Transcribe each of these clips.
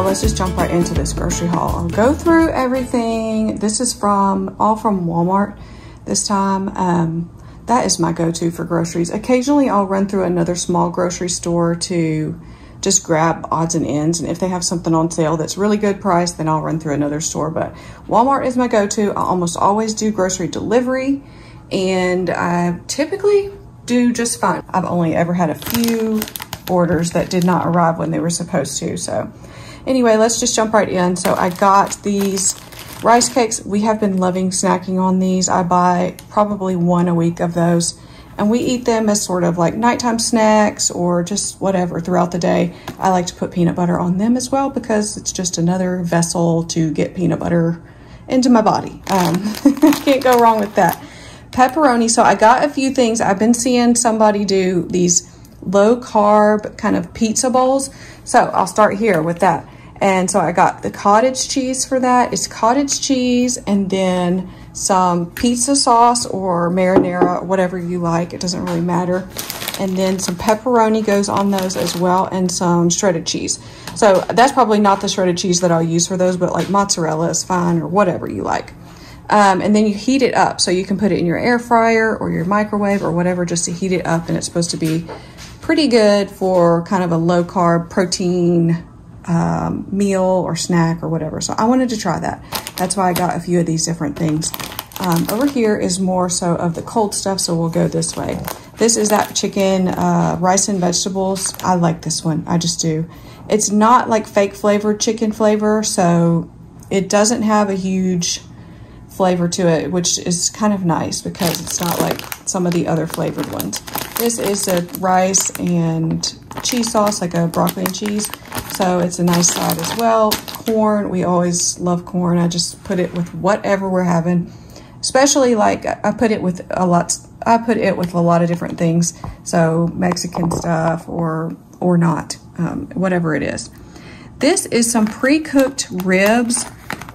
y'all, let's just jump right into this grocery haul. I'll go through everything. This is all from Walmart this time. That is my go-to for groceries. Occasionally I'll run through another small grocery store to just grab odds and ends, and if they have something on sale that's really good price, then I'll run through another store, but Walmart is my go-to. I almost always do grocery delivery, and I typically do just fine. I've only ever had a few orders that did not arrive when they were supposed to, so anyway, let's just jump right in. So I got these rice cakes. We have been loving snacking on these. I buy probably one a week of those, and we eat them as sort of like nighttime snacks or just whatever throughout the day. I like to put peanut butter on them as well because it's just another vessel to get peanut butter into my body. Can't go wrong with that. Pepperoni. So I got a few things. I've been seeing somebody do these low carb kind of pizza bowls. So I'll start here with that. And so I got the cottage cheese for that. It's cottage cheese and then some pizza sauce or marinara, whatever you like. It doesn't really matter. And then some pepperoni goes on those as well, and some shredded cheese. So that's probably not the shredded cheese that I'll use for those, but like mozzarella is fine or whatever you like. And then you heat it up. So you can put it in your air fryer or your microwave or whatever just to heat it up, and it's supposed to be pretty good for kind of a low carb protein meal or snack or whatever. So I wanted to try that. That's why I got a few of these different things. Over here is more so of the cold stuff, so we'll go this way. This is that chicken rice and vegetables. I like this one. I just do. It's not like fake flavored chicken flavor, so it doesn't have a huge flavor to it, which is kind of nice because it's not like some of the other flavored ones. This is a rice and cheese sauce, like a broccoli and cheese. So it's a nice side as well. Corn, we always love corn. I just put it with whatever we're having. Especially like I put it with a lot of different things. So Mexican stuff or not, whatever it is. This is some pre-cooked ribs,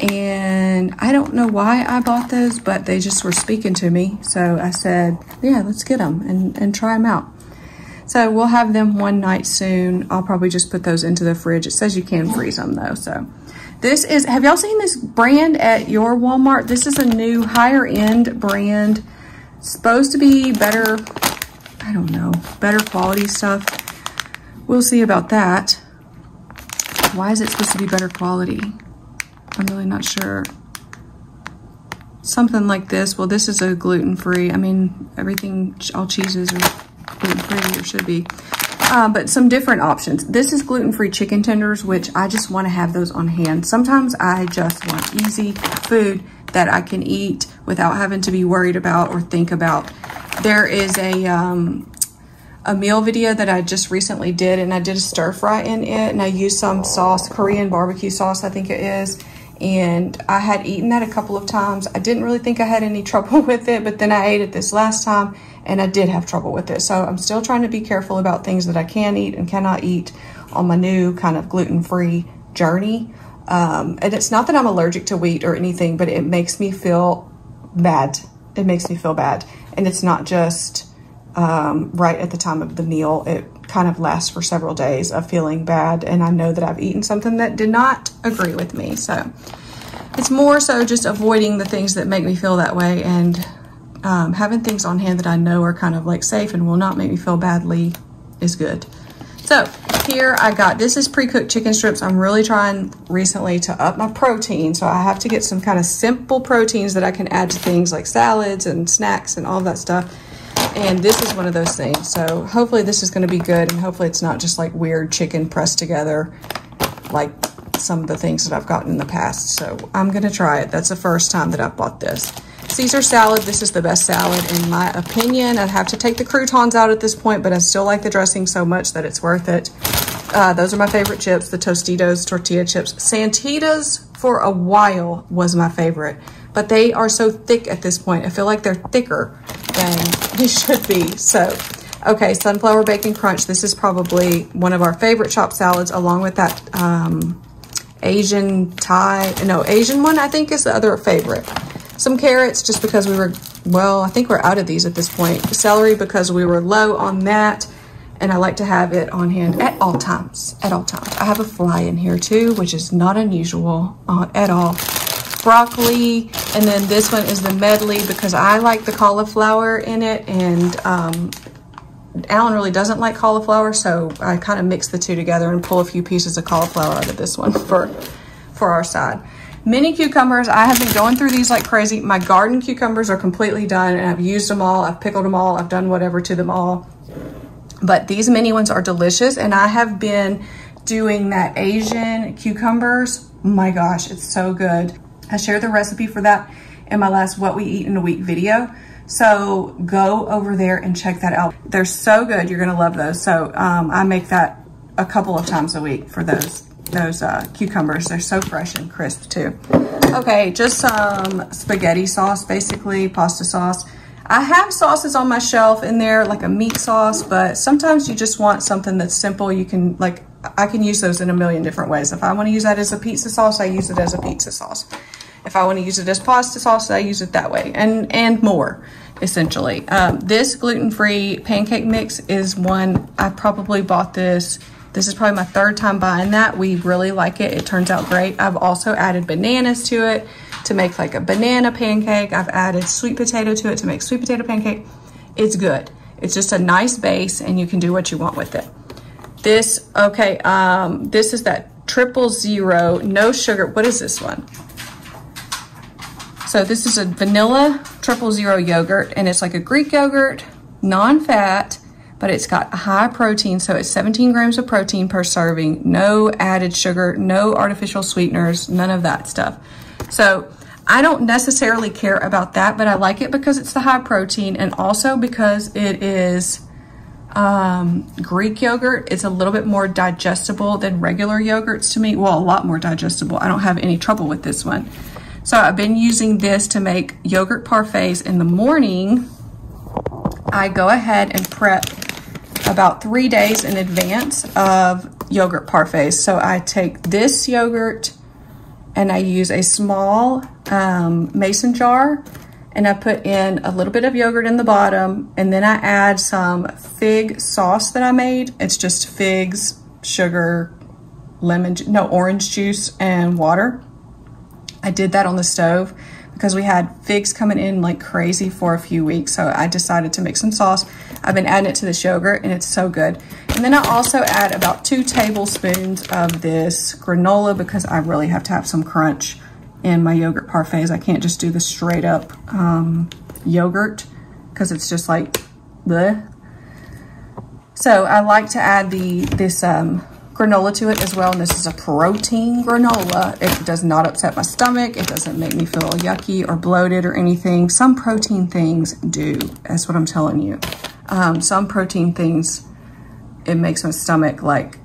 and I don't know why I bought those, but they just were speaking to me. So I said, yeah, let's get them and try them out. So we'll have them one night soon. I'll probably just put those into the fridge. It says you can freeze them though. So this is, have y'all seen this brand at your Walmart? This is a new higher end brand. It's supposed to be better, I don't know, better quality stuff. We'll see about that. Why is it supposed to be better quality? I'm really not sure. Something like this. Well, this is a gluten-free. I mean, everything, all cheeses are gluten-free, or should be, but some different options. This is gluten-free chicken tenders, which I just want to have those on hand. Sometimes I just want easy food that I can eat without having to be worried about or think about. There is a meal video that I just recently did, and I did a stir fry in it, and I used some sauce, Korean barbecue sauce, I think it is, and I had eaten that a couple of times. I didn't really think I had any trouble with it, but then I ate it this last time and I did have trouble with it. So I'm still trying to be careful about things that I can eat and cannot eat on my new kind of gluten-free journey. And it's not that I'm allergic to wheat or anything, but it makes me feel bad. It makes me feel bad. And it's not just right at the time of the meal. It kind of lasts for several days of feeling bad, and I know that I've eaten something that did not agree with me. So it's more so just avoiding the things that make me feel that way, and having things on hand that I know are kind of like safe and will not make me feel badly is good. So here I got, this is pre-cooked chicken strips. I'm really trying recently to up my protein, so I have to get some kind of simple proteins that I can add to things like salads and snacks and all that stuff. And this is one of those things. So hopefully this is going to be good, and hopefully it's not just like weird chicken pressed together like some of the things that I've gotten in the past. So I'm going to try it. That's the first time that I've bought this. Caesar salad. This is the best salad in my opinion. I'd have to take the croutons out at this point, but I still like the dressing so much that it's worth it. Those are my favorite chips, the Tostitos tortilla chips. Santitas for a while was my favorite, but they are so thick at this point. I feel like they're thicker than they should be. So, okay, sunflower bacon crunch. This is probably one of our favorite chopped salads, along with that Asian one, I think is the other favorite. Some carrots, just because we were, well, I think we're out of these at this point. Celery, because we were low on that. and I like to have it on hand at all times, I have a fly in here too, which is not unusual at all. Broccoli, and then this one is the medley because I like the cauliflower in it, and Alan really doesn't like cauliflower, so I kind of mix the two together and pull a few pieces of cauliflower out of this one for our side. Mini cucumbers, I have been going through these like crazy. My garden cucumbers are completely done and I've used them all, I've pickled them all, I've done whatever to them all. But these mini ones are delicious, and I have been doing that Asian cucumbers. My gosh, it's so good. I shared the recipe for that in my last What We Eat in a Week video. So go over there and check that out. They're so good, you're gonna love those. So I make that a couple of times a week for those cucumbers. They're so fresh and crisp too. Okay, just some spaghetti sauce, basically pasta sauce. I have sauces on my shelf in there, like a meat sauce, but sometimes you just want something that's simple. You can, like, I can use those in a million different ways. If I want to use that as a pizza sauce, I use it as a pizza sauce. If I want to use it as pasta sauce, I use it that way, and more, essentially. This gluten-free pancake mix is one, I probably bought this. This is probably my third time buying that. We really like it. It turns out great. I've also added bananas to it to make like a banana pancake. I've added sweet potato to it to make sweet potato pancake. It's good. It's just a nice base and you can do what you want with it. This, okay, this is that 000 no sugar. What is this one? So this is a vanilla 000 yogurt, and it's like a Greek yogurt, non-fat, but it's got high protein, so it's 17 grams of protein per serving, no added sugar, no artificial sweeteners, none of that stuff. So I don't necessarily care about that, but I like it because it's the high protein, and also because it is Greek yogurt. It's a little bit more digestible than regular yogurts to me. Well, a lot more digestible. I don't have any trouble with this one. So I've been using this to make yogurt parfaits. In the morning, I go ahead and prep about 3 days in advance of yogurt parfaits. So I take this yogurt and I use a small mason jar, and I put in a little bit of yogurt in the bottom, and then I add some fig sauce that I made. It's just figs, sugar, lemon, no, orange juice, and water. I did that on the stove because we had figs coming in like crazy for a few weeks, so I decided to make some sauce. I've been adding it to this yogurt and it's so good. And then I also add about 2 tablespoons of this granola because I really have to have some crunch in my yogurt parfaits. I can't just do the straight up yogurt because it's just like bleh. So I like to add this granola to it as well, and this is a protein granola. It does not upset my stomach. It doesn't make me feel yucky or bloated or anything. Some protein things do. That's what I'm telling you. Some protein things, it makes my stomach like,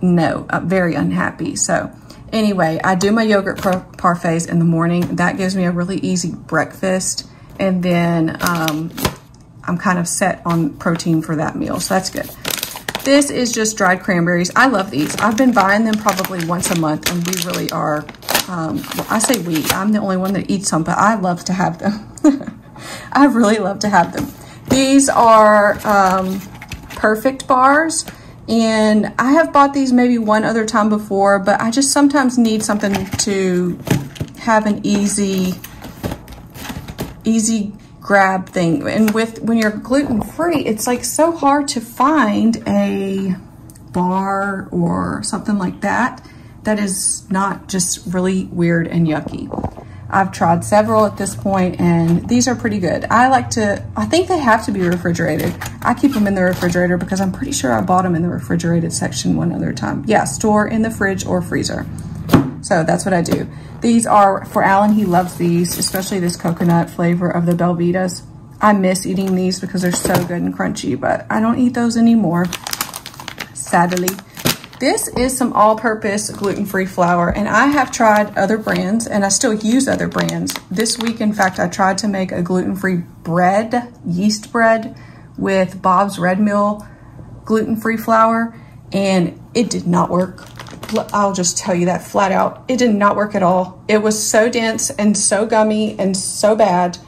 no, very unhappy. So anyway, I do my yogurt parfaits in the morning. That gives me a really easy breakfast, and then I'm kind of set on protein for that meal, so that's good. This is just dried cranberries. I love these. I've been buying them probably once a month, and we really are, well, I say we, I'm the only one that eats them, but I love to have them. I really love to have them. These are Perfect Bars, and I have bought these maybe one other time before, but I just sometimes need something to have an easy grab thing. And when you're gluten free, it's like so hard to find a bar or something like that that is not just really weird and yucky. I've tried several at this point, and these are pretty good. I think they have to be refrigerated. I keep them in the refrigerator because I'm pretty sure I bought them in the refrigerated section one other time. Yeah, store in the fridge or freezer. So that's what I do. These are for Alan. He loves these, especially this coconut flavor of the Belvedas. I miss eating these because they're so good and crunchy, but I don't eat those anymore, sadly. This is some all-purpose gluten-free flour, and I have tried other brands, and I still use other brands. This week, in fact, I tried to make a gluten-free bread, yeast bread, with Bob's Red Mill gluten-free flour, and it did not work. I'll just tell you that flat out. It did not work at all. It was so dense and so gummy and so bad.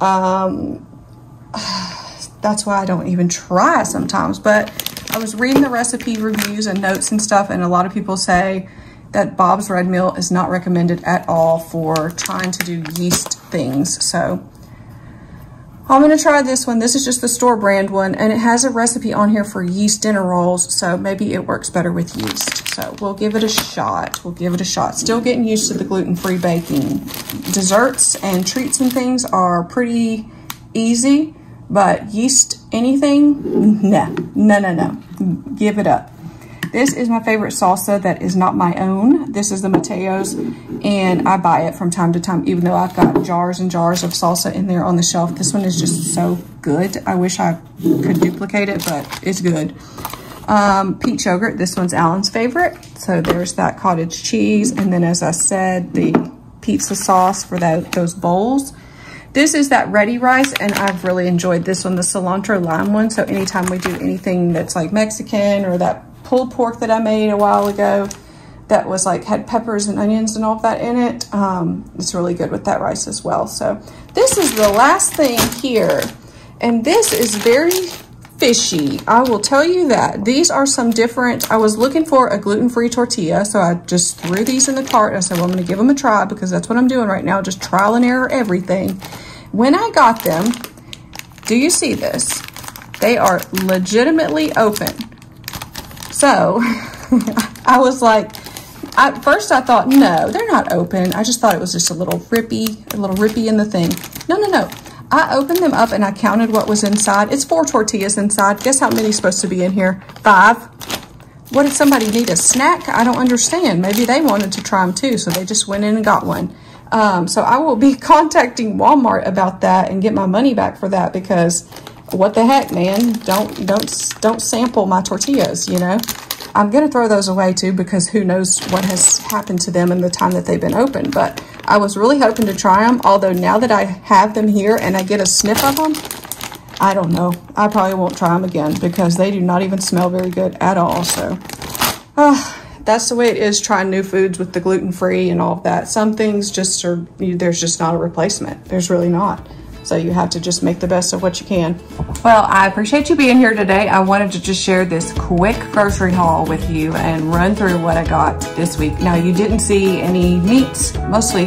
That's why I don't even try sometimes, but I was reading the recipe reviews and notes and stuff, and a lot of people say that Bob's Red Mill is not recommended at all for trying to do yeast things. So I'm gonna try this one. This is just the store brand one, and it has a recipe on here for yeast dinner rolls, so maybe it works better with yeast. So we'll give it a shot. Still getting used to the gluten-free baking. Desserts and treats and things are pretty easy, but yeast anything, no. Give it up. This is my favorite salsa that is not my own. This is the Mateo's, and I buy it from time to time, even though I've got jars and jars of salsa in there on the shelf. This one is just so good. I wish I could duplicate it, but it's good. Peach yogurt, this one's Alan's favorite. So there's that cottage cheese. And then, as I said, the pizza sauce for those bowls. This is that ready rice, and I've really enjoyed this one, the cilantro lime one. So anytime we do anything that's like Mexican, or that pulled pork that I made a while ago that was like had peppers and onions and all of that in it, it's really good with that rice as well. So this is the last thing here, and this is very fishy, I will tell you that. These are some different, I was looking for a gluten-free tortilla, so I just threw these in the cart. I said, well, I'm gonna give them a try, because that's what I'm doing right now, just trial and error everything. When I got them, do you see this? They are legitimately open. So I was like, at first I thought, no, they're not open. I just thought it was just a little rippy in the thing. No. I opened them up and I counted what was inside. It's 4 tortillas inside. Guess how many is supposed to be in here? 5. What did somebody need, a snack? I don't understand. Maybe they wanted to try them too, so they just went in and got one. So I will be contacting Walmart about that and get my money back for that, because what the heck, man, don't sample my tortillas, you know? I'm gonna throw those away too, because who knows what has happened to them in the time that they've been open. But I was really hoping to try them, although now that I have them here and I get a sniff of them, I don't know, I probably won't try them again, because they do not even smell very good at all. So that's the way it is trying new foods with the gluten-free and all of that. Some things just are, there's just not a replacement. There's really not. So you have to just make the best of what you can. Well, I appreciate you being here today. I wanted to just share this quick grocery haul with you and run through what I got this week. Now, you didn't see any meats, mostly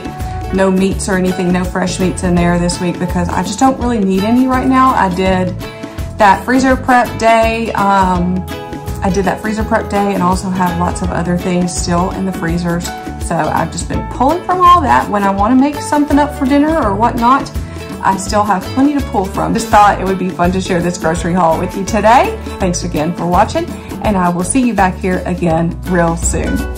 no meats or anything, no fresh meats in there this week, because I just don't really need any right now. I did that freezer prep day. And also have lots of other things still in the freezers. So I've just been pulling from all that. When I want to make something up for dinner or whatnot, I still have plenty to pull from. Just thought it would be fun to share this grocery haul with you today. Thanks again for watching, and I will see you back here again real soon.